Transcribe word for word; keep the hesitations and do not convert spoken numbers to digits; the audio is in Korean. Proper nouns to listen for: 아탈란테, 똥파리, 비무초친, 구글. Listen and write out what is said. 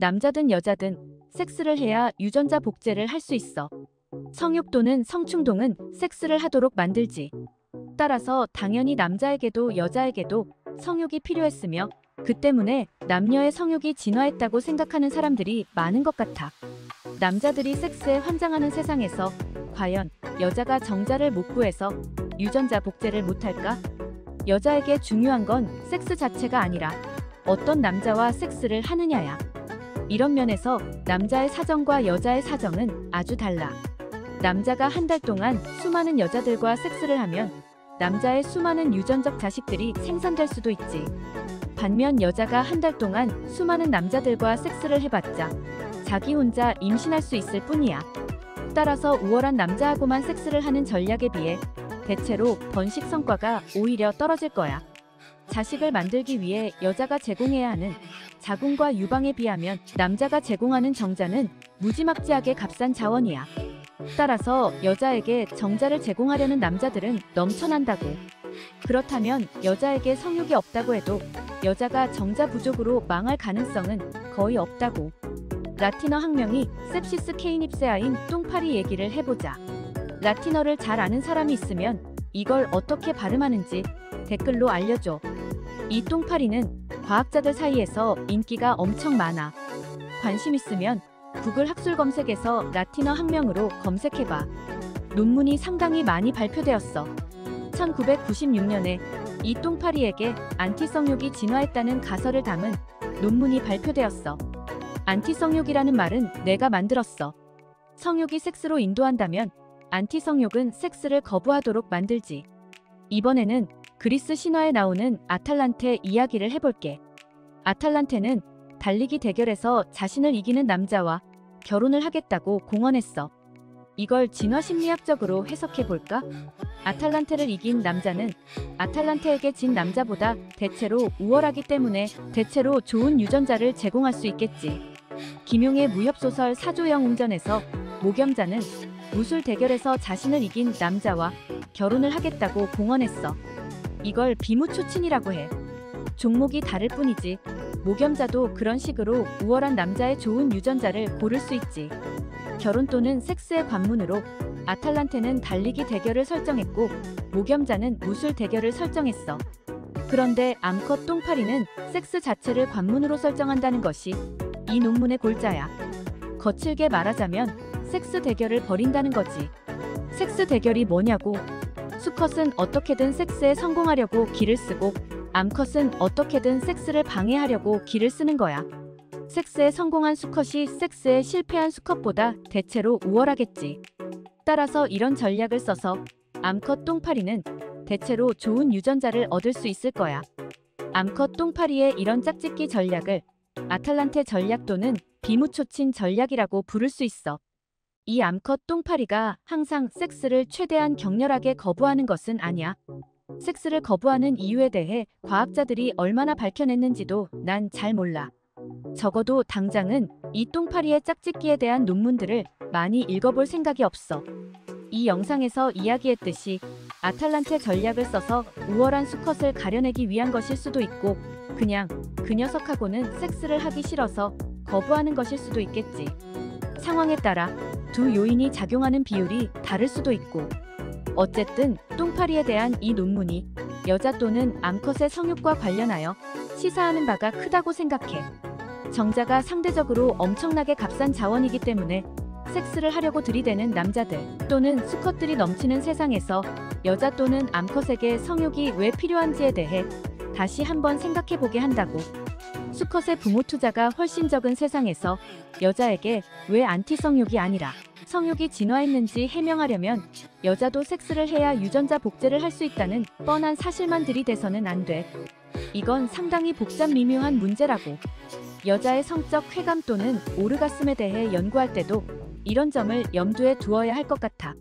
남자든 여자든 섹스를 해야 유전자 복제를 할 수 있어. 성욕 또는 성충동은 섹스를 하도록 만들지. 따라서 당연히 남자에게도 여자에게도 성욕이 필요했으며 그 때문에 남녀의 성욕이 진화했다고 생각하는 사람들이 많은 것 같아. 남자들이 섹스에 환장하는 세상에서 과연 여자가 정자를 못 구해서 유전자 복제를 못할까? 여자에게 중요한 건 섹스 자체가 아니라 어떤 남자와 섹스를 하느냐야. 이런 면에서 남자의 사정과 여자의 사정은 아주 달라. 남자가 한 달 동안 수많은 여자들과 섹스를 하면 남자의 수많은 유전적 자식들이 생산될 수도 있지. 반면 여자가 한 달 동안 수많은 남자들과 섹스를 해봤자 자기 혼자 임신할 수 있을 뿐이야. 따라서 우월한 남자하고만 섹스를 하는 전략에 비해 대체로 번식 성과가 오히려 떨어질 거야. 자식을 만들기 위해 여자가 제공해야 하는 자궁과 유방에 비하면 남자가 제공하는 정자는 무지막지하게 값싼 자원이야. 따라서 여자에게 정자를 제공하려는 남자들은 넘쳐난다고. 그렇다면 여자에게 성욕이 없다고 해도 여자가 정자 부족으로 망할 가능성은 거의 없다고. 라틴어 학명이 셉시스 케이닙세아인 똥파리 얘기를 해보자. 라틴어를 잘 아는 사람이 있으면 이걸 어떻게 발음하는지 댓글로 알려줘. 이 똥파리는 과학자들 사이에서 인기가 엄청 많아. 관심 있으면 구글 학술 검색에서 라틴어 학명으로 검색해봐. 논문이 상당히 많이 발표되었어. 천구백구십육 년에 이 똥파리에게 안티성욕이 진화했다는 가설을 담은 논문이 발표되었어. 안티성욕이라는 말은 내가 만들었어. 성욕이 섹스로 인도한다면 안티성욕은 섹스를 거부하도록 만들지. 이번에는 그리스 신화에 나오는 아탈란테 이야기를 해볼게. 아탈란테는 달리기 대결에서 자신을 이기는 남자와 결혼을 하겠다고 공언했어. 이걸 진화심리학적으로 해석해볼까? 아탈란테를 이긴 남자는 아탈란테에게 진 남자보다 대체로 우월하기 때문에 대체로 좋은 유전자를 제공할 수 있겠지. 김용의 무협소설 사조영웅전에서 모겸자는 무술 대결에서 자신을 이긴 남자와 결혼을 하겠다고 공언했어. 이걸 비무초친이라고 해. 종목이 다를 뿐이지 모겸자도 그런 식으로 우월한 남자의 좋은 유전자를 고를 수 있지. 결혼 또는 섹스의 관문으로 아탈란테는 달리기 대결을 설정했고 모겸자는 무술 대결을 설정했어. 그런데 암컷 똥파리는 섹스 자체를 관문으로 설정한다는 것이 이 논문의 골자야. 거칠게 말하자면 섹스 대결을 벌인다는 거지. 섹스 대결이 뭐냐고. 수컷은 어떻게든 섹스에 성공하려고 기를 쓰고 암컷은 어떻게든 섹스를 방해하려고 기를 쓰는 거야. 섹스에 성공한 수컷이 섹스에 실패한 수컷보다 대체로 우월하겠지. 따라서 이런 전략을 써서 암컷 똥파리는 대체로 좋은 유전자를 얻을 수 있을 거야. 암컷 똥파리의 이런 짝짓기 전략을 아탈란테 전략 또는 비무초친 전략이라고 부를 수 있어. 이 암컷 똥파리가 항상 섹스를 최대한 격렬하게 거부하는 것은 아니야. 섹스를 거부하는 이유에 대해 과학자들이 얼마나 밝혀냈는지도 난 잘 몰라. 적어도 당장은 이 똥파리의 짝짓기에 대한 논문들을 많이 읽어볼 생각이 없어. 이 영상에서 이야기했듯이 아탈란테 전략을 써서 우월한 수컷을 가려내기 위한 것일 수도 있고 그냥 그 녀석하고는 섹스를 하기 싫어서 거부하는 것일 수도 있겠지. 상황에 따라 두 요인이 작용하는 비율이 다를 수도 있고 어쨌든 똥파리에 대한 이 논문이 여자 또는 암컷의 성욕과 관련하여 시사하는 바가 크다고 생각해. 정자가 상대적으로 엄청나게 값싼 자원이기 때문에 섹스를 하려고 들이대는 남자들 또는 수컷들이 넘치는 세상에서 여자 또는 암컷에게 성욕이 왜 필요한지에 대해 다시 한번 생각해보게 한다고. 수컷의 부모 투자가 훨씬 적은 세상에서 여자에게 왜 안티성욕이 아니라 성욕이 진화했는지 해명하려면 여자도 섹스를 해야 유전자 복제를 할 수 있다는 뻔한 사실만 들이대서는 안 돼. 이건 상당히 복잡 미묘한 문제라고. 여자의 성적 쾌감 또는 오르가슴에 대해 연구할 때도 이런 점을 염두에 두어야 할 것 같아.